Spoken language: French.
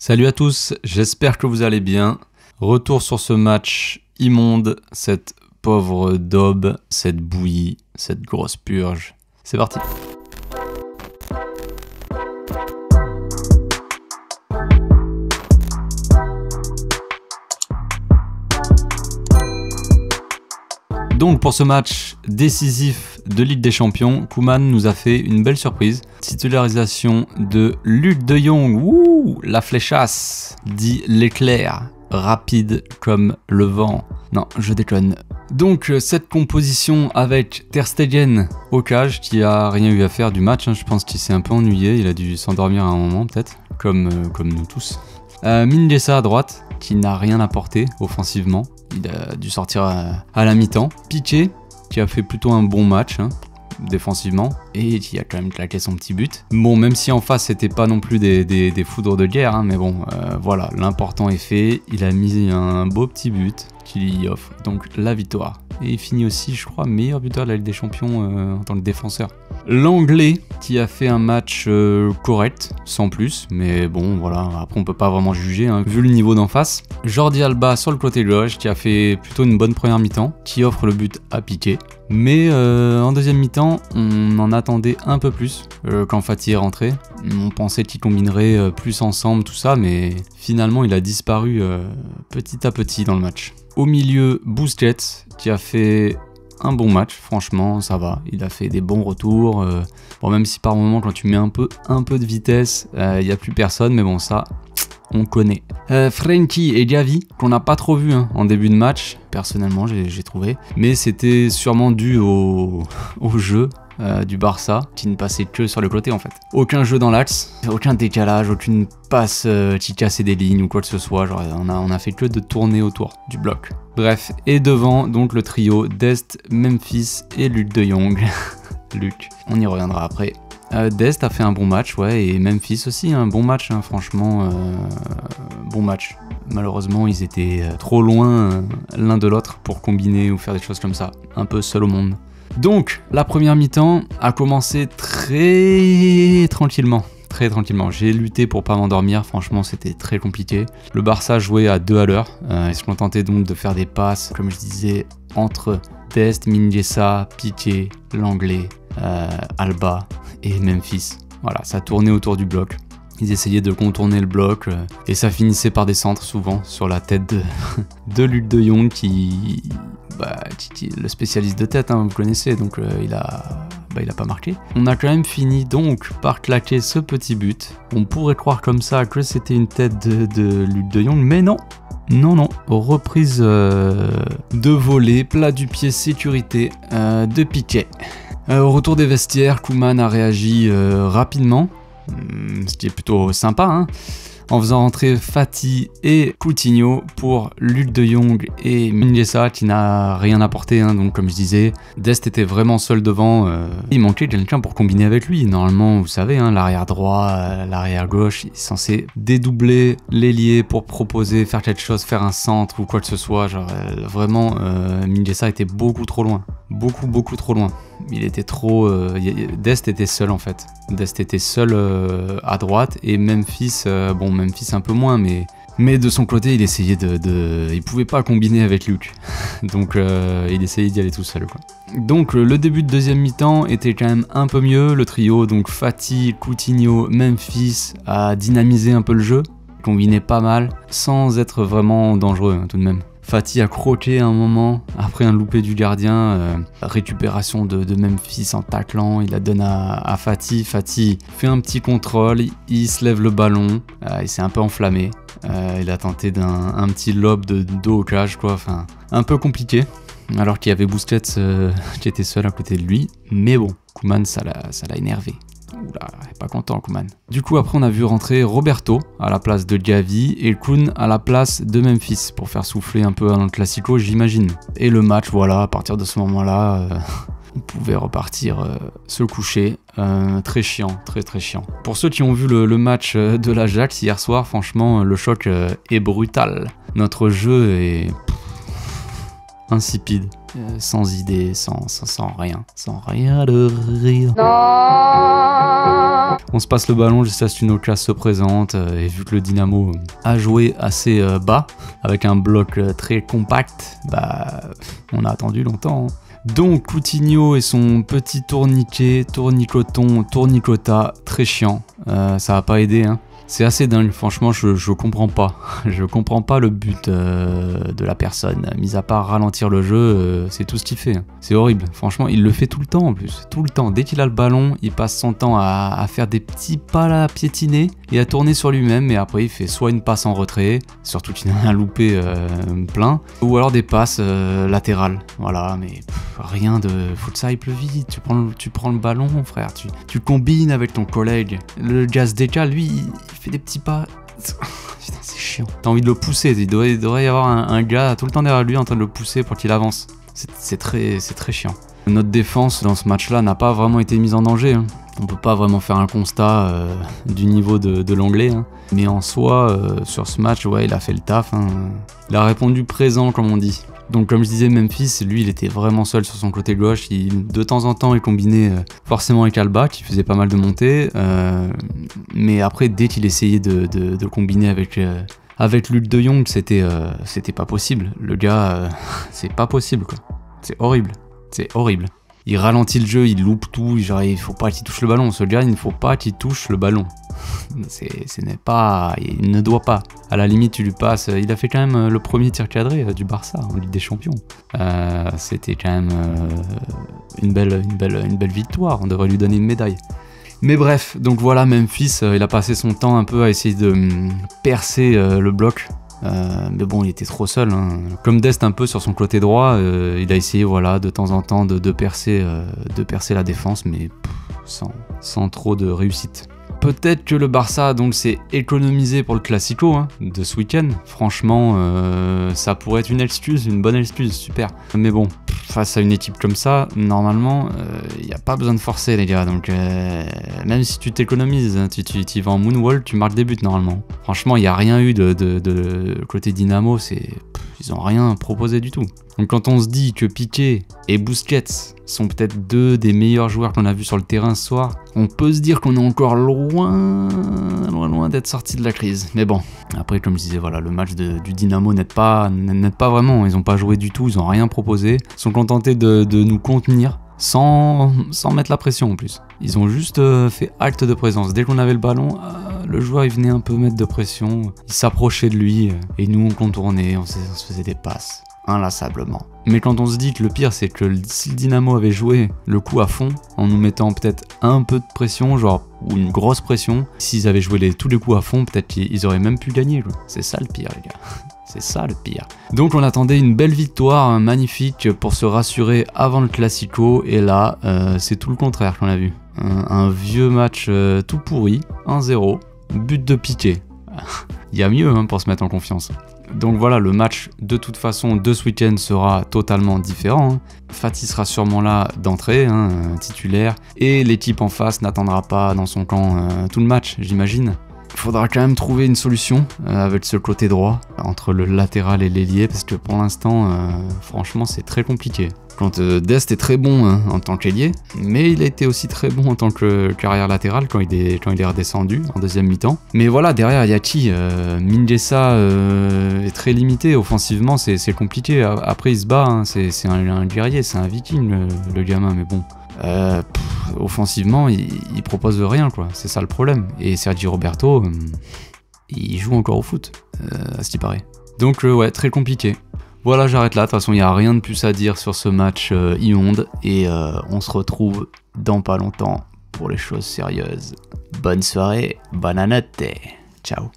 Salut à tous, j'espère que vous allez bien. Retour sur ce match immonde, cette pauvre daube, cette bouillie, cette grosse purge. C'est parti. Donc pour ce match décisif de Ligue des Champions, Koeman nous a fait une belle surprise. Titularisation de Luuk de Jong, ouh, la fléchasse, dit l'éclair, rapide comme le vent. Non, je déconne. Donc cette composition avec Ter Stegen au cage, qui a rien eu à faire du match, hein. Je pense qu'il s'est un peu ennuyé, il a dû s'endormir à un moment peut-être, comme nous tous. Mingueza à droite, qui n'a rien apporté offensivement. Il a dû sortir à la mi-temps. Piqué, qui a fait plutôt un bon match, hein, défensivement, et qui a quand même claqué son petit but. Bon, même si en face, c'était pas non plus des foudres de guerre, hein, mais bon, voilà, l'important est fait. Il a mis un beau petit but qui lui offre donc la victoire. Et il finit aussi, je crois, meilleur buteur de la Ligue des Champions en tant que défenseur. L'Anglais, qui a fait un match correct, sans plus, mais bon, voilà, après on peut pas vraiment juger, hein, vu le niveau d'en face. Jordi Alba sur le côté gauche, qui a fait plutôt une bonne première mi-temps, qui offre le but à Piqué. Mais en deuxième mi-temps, on en attendait un peu plus quand Fatih est rentré. On pensait qu'ils combineraient plus ensemble, tout ça, mais finalement il a disparu petit à petit dans le match. Au milieu, Busquets, qui a fait un bon match, franchement, ça va. Il a fait des bons retours. Bon, même si par moment, quand tu mets un peu de vitesse, il n'y a plus personne, mais bon, ça, on connaît. Frankie et Gavi, qu'on n'a pas trop vu, hein, en début de match, personnellement, j'ai trouvé. Mais c'était sûrement dû au jeu du Barça, qui ne passait que sur le côté en fait. Aucun jeu dans l'axe, aucun décalage, aucune passe qui cassait des lignes ou quoi que ce soit. Genre, on a fait que de tourner autour du bloc. Bref, et devant donc le trio Dest, Memphis et Luuk de Jong. Luuk, on y reviendra après. Dest a fait un bon match, ouais, et Memphis aussi, un bon match, hein, franchement, bon match. Malheureusement, ils étaient trop loin l'un de l'autre pour combiner ou faire des choses comme ça, un peu seul au monde. Donc, la première mi-temps a commencé très tranquillement. Très tranquillement. J'ai lutté pour pas m'endormir, franchement c'était très compliqué. Le Barça jouait à 2 à l'heure, ils se contentaient donc de faire des passes, comme je disais, entre Dest, Mingueza, Piqué, l'Anglais, Alba et Memphis. Voilà, ça tournait autour du bloc. Ils essayaient de contourner le bloc et ça finissait par des centres souvent sur la tête de Luuk de Jong qui... Bah, le spécialiste de tête, hein, vous connaissez, donc il a pas marqué. On a quand même fini donc par claquer ce petit but. On pourrait croire comme ça que c'était une tête de Luuk de Jong, mais non. Non, non. Reprise de volée, plat du pied, sécurité de Piqué. Au retour des vestiaires, Koeman a réagi rapidement, ce qui est plutôt sympa, hein, en faisant rentrer Fatih et Coutinho pour Luuk de Jong et Mingueza qui n'a rien apporté, hein, donc comme je disais, Dest était vraiment seul devant, il manquait quelqu'un pour combiner avec lui. Normalement, vous savez, hein, l'arrière droit, l'arrière gauche, il est censé dédoubler l'ailier pour proposer, faire quelque chose, faire un centre ou quoi que ce soit. Genre, vraiment, Mingueza était beaucoup trop loin, beaucoup trop loin. Il était trop... Dest était seul en fait. Dest était seul à droite et Memphis, bon Memphis un peu moins, mais de son côté il essayait il pouvait pas combiner avec Luuk. Donc il essayait d'y aller tout seul quoi. Donc le début de deuxième mi-temps était quand même un peu mieux. Le trio donc Fatih, Coutinho, Memphis a dynamisé un peu le jeu, combinait pas mal sans être vraiment dangereux, hein, tout de même. Fatih a croqué à un moment, après un loupé du gardien, récupération de Memphis en taclant, il la donne à Fatih. Fatih fait un petit contrôle, il se lève le ballon, il s'est un peu enflammé, il a tenté d'un petit lob de dos au cage, quoi, enfin, un peu compliqué, alors qu'il y avait Busquets qui était seul à côté de lui, mais bon, Koeman ça l'a énervé. Oula, pas content Koeman. Du coup après on a vu rentrer Roberto à la place de Gavi et Kun à la place de Memphis pour faire souffler un peu dans le Clasico j'imagine. Et le match voilà, à partir de ce moment là, on pouvait repartir se coucher. Très chiant, très chiant. Pour ceux qui ont vu le match de l'Ajax hier soir, franchement le choc est brutal. Notre jeu est... insipide, sans idée, sans rien de rien. Non. On se passe le ballon jusqu'à ce qu'une classe se présente, et vu que le Dynamo a joué assez bas, avec un bloc très compact, bah on a attendu longtemps. Donc Coutinho et son petit tourniquet, tournicoton, tournicota, très chiant, ça va pas aider hein. C'est assez dingue, franchement, je comprends pas. Je comprends pas le but de la personne. Mis à part ralentir le jeu, c'est tout ce qu'il fait. C'est horrible, franchement, il le fait tout le temps en plus. Tout le temps, dès qu'il a le ballon, il passe son temps à faire des petits pas là, à piétiner et à tourner sur lui-même. Et après, il fait soit une passe en retrait, surtout qu'il en a loupé plein, ou alors des passes latérales. Voilà, mais pff, rien de... Faut que ça aille plus vite. Tu prends le ballon, mon frère. Tu combines avec ton collègue. Le Gazdeka, lui... Il fait des petits pas. Putain, c'est chiant. T'as envie de le pousser. Il devrait y avoir un gars tout le temps derrière lui en train de le pousser pour qu'il avance. C'est très chiant. Notre défense dans ce match-là n'a pas vraiment été mise en danger. Hein. On peut pas vraiment faire un constat du niveau de l'anglais. Hein. Mais en soi, sur ce match, ouais, il a fait le taf. Hein. Il a répondu présent, comme on dit. Donc comme je disais, Memphis, lui, il était vraiment seul sur son côté gauche. De temps en temps, il combinait forcément avec Alba, qui faisait pas mal de montées. Mais après, dès qu'il essayait de combiner avec Luuk de Jong, c'était pas possible. Le gars, c'est pas possible, quoi. C'est horrible. C'est horrible. Il ralentit le jeu, il loupe tout. Genre, il faut pas qu'il touche le ballon. Ce gars, il ne faut pas qu'il touche le ballon. Ce n'est pas... Il ne doit pas. À la limite, tu lui passes... Il a fait quand même le premier tir cadré du Barça en Ligue des Champions. C'était quand même une belle victoire. On devrait lui donner une médaille. Mais bref, donc voilà, Memphis, il a passé son temps un peu à essayer de percer le bloc. Mais bon, il était trop seul. Hein. Comme Dest un peu sur son côté droit, il a essayé voilà, de temps en temps de percer la défense, mais pff, sans trop de réussite. Peut-être que le Barça donc s'est économisé pour le Clasico hein, de ce week-end. Franchement, ça pourrait être une excuse, une bonne excuse, super. Mais bon, face à une équipe comme ça, normalement, il n'y a pas besoin de forcer les gars. Donc même si tu t'économises, hein, tu vas en moonwall, tu marques des buts normalement. Franchement, il n'y a rien eu de côté Dynamo, ils n'ont rien proposé du tout. Donc quand on se dit que Piqué et Busquets sont peut-être deux des meilleurs joueurs qu'on a vus sur le terrain ce soir, on peut se dire qu'on est encore loin d'être sorti de la crise. Mais bon, après comme je disais, voilà, le match du Dynamo n'aide pas vraiment, ils n'ont pas joué du tout, ils n'ont rien proposé, ils sont contentés de nous contenir. Sans mettre la pression en plus. Ils ont juste fait acte de présence. Dès qu'on avait le ballon, le joueur il venait un peu mettre de pression. Il s'approchait de lui et nous on contournait, on se faisait des passes, inlassablement. Mais quand on se dit que le pire c'est que si le Dynamo avait joué le coup à fond, en nous mettant peut-être un peu de pression, genre ou une grosse pression, s'ils avaient joué tous les coups à fond, peut-être qu'ils auraient même pu gagner. C'est ça le pire les gars. C'est ça le pire. Donc on attendait une belle victoire, hein, magnifique, pour se rassurer avant le Clasico. Et là, c'est tout le contraire qu'on a vu. Un vieux match tout pourri, 1-0, but de Piqué. Il y a mieux hein, pour se mettre en confiance. Donc voilà, le match de toute façon de ce week-end sera totalement différent. Hein. Fatih sera sûrement là d'entrée, hein, titulaire. Et l'équipe en face n'attendra pas dans son camp tout le match, j'imagine. Il faudra quand même trouver une solution avec ce côté droit, entre le latéral et l'ailier, parce que pour l'instant, franchement, c'est très compliqué. Quand Dest est très bon hein, en tant qu'ailier, mais il a été aussi très bon en tant que carrière latérale quand il est redescendu en deuxième mi-temps. Mais voilà, derrière, il y a qui Mingueza est très limité, offensivement, c'est compliqué. Après, il se bat, hein, c'est un guerrier, c'est un viking, le gamin, mais bon... offensivement, il propose rien, quoi. C'est ça le problème. Et Sergio Roberto, il joue encore au foot, à ce qui paraît. Donc, ouais, très compliqué. Voilà, j'arrête là. De toute façon, il n'y a rien de plus à dire sur ce match immonde. Et on se retrouve dans pas longtemps pour les choses sérieuses. Bonne soirée, bonne année. Ciao.